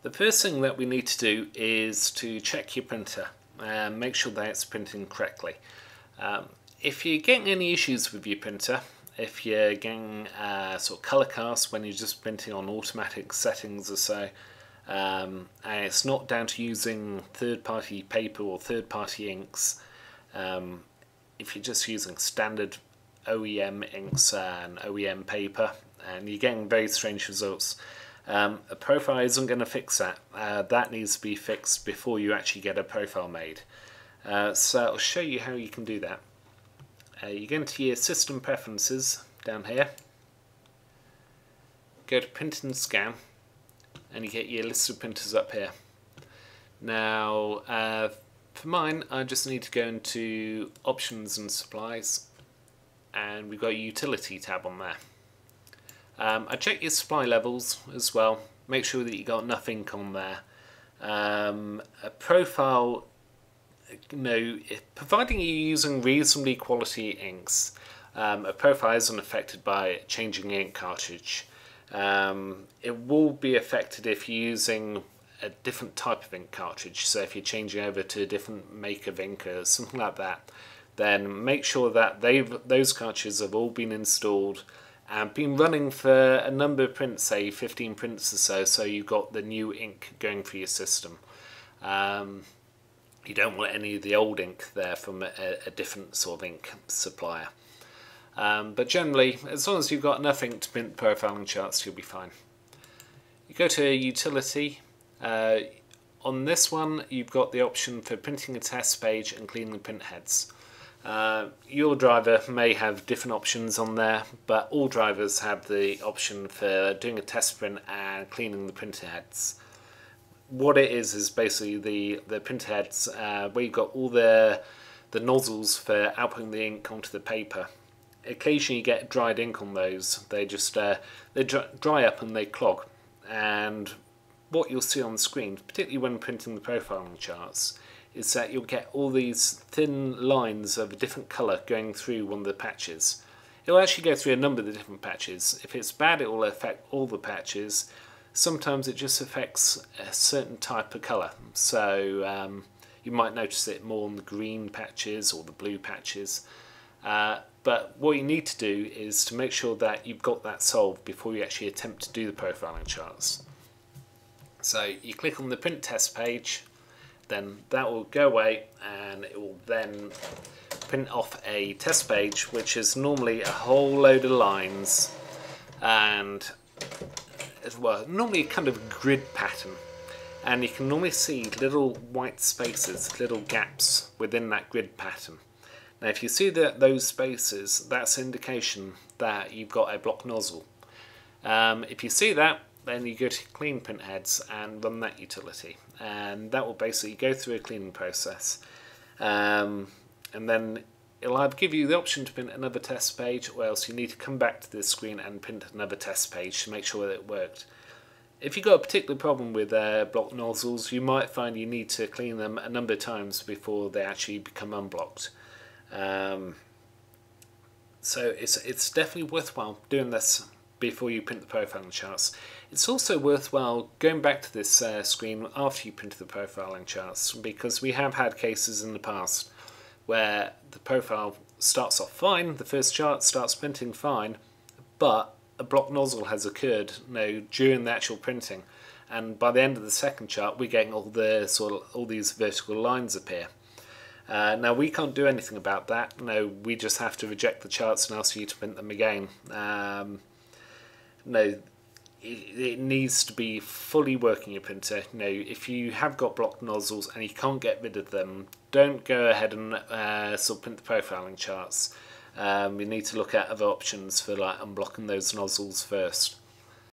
The first thing that we need to do is to check your printer and make sure that it's printing correctly. If you're getting any issues with your printer, if you're getting sort of colour casts when you're just printing on automatic settings or so, and it's not down to using third-party paper or third-party inks, if you're just using standard OEM inks and OEM paper and you're getting very strange results, a profile isn't going to fix that. That needs to be fixed before you actually get a profile made. So I'll show you how you can do that. You go into your System Preferences down here, go to Print and Scan, and you get your list of printers up here. Now for mine, I just need to go into Options and Supplies, and we've got a Utility tab on there. I check your supply levels as well, make sure that you got nothing on there. A profile, you know, providing you're using reasonably quality inks, a profile isn't affected by changing ink cartridge. It will be affected if you're using a different type of ink cartridge, so if you're changing over to a different make of ink or something like that, then make sure that those cartridges have all been installed and been running for a number of prints, say 15 prints or so, so you've got the new ink going for your system. You don't want any of the old ink there from a different sort of ink supplier. But generally, as long as you've got enough ink to print profiling charts, you'll be fine. You go to Utility. On this one, you've got the option for printing a test page and cleaning print heads. Your driver may have different options on there, but all drivers have the option for doing a test print and cleaning the printer heads. What it is basically the printer heads where you've got all the nozzles for outputting the ink onto the paper. Occasionally you get dried ink on those. They just they dry up and they clog. And what you'll see on the screen, particularly when printing the profiling charts, is that you'll get all these thin lines of a different colour going through one of the patches. It'll actually go through a number of the different patches. If it's bad, it will affect all the patches. Sometimes it just affects a certain type of colour. So you might notice it more on the green patches or the blue patches. But what you need to do is to make sure that you've got that solved before you actually attempt to do the profiling charts. So you click on the print test page, then that will go away and it will then print off a test page, which is normally a whole load of lines and, well, normally kind of grid pattern, and you can normally see little white spaces, little gaps within that grid pattern. Now if you see that those spaces, that's an indication that you've got a block nozzle. If you see that, then you go to clean print heads and run that utility, and that will basically go through a cleaning process, and then it'll either give you the option to print another test page, or else you need to come back to this screen and print another test page to make sure that it worked. If you've got a particular problem with blocked nozzles, you might find you need to clean them a number of times before they actually become unblocked. So it's definitely worthwhile doing this before you print the profiling charts. It's also worthwhile going back to this screen after you print the profiling charts, because we have had cases in the past where the profile starts off fine, the first chart starts printing fine, but a blocked nozzle has occurred, you know, during the actual printing, and by the end of the second chart we're getting all these vertical lines appear. Now we can't do anything about that. No, we just have to reject the charts and ask you to print them again. No, it needs to be fully working, your printer. No, if you have got blocked nozzles and you can't get rid of them, don't go ahead and sort of print the profiling charts. You need to look at other options for, like, unblocking those nozzles first.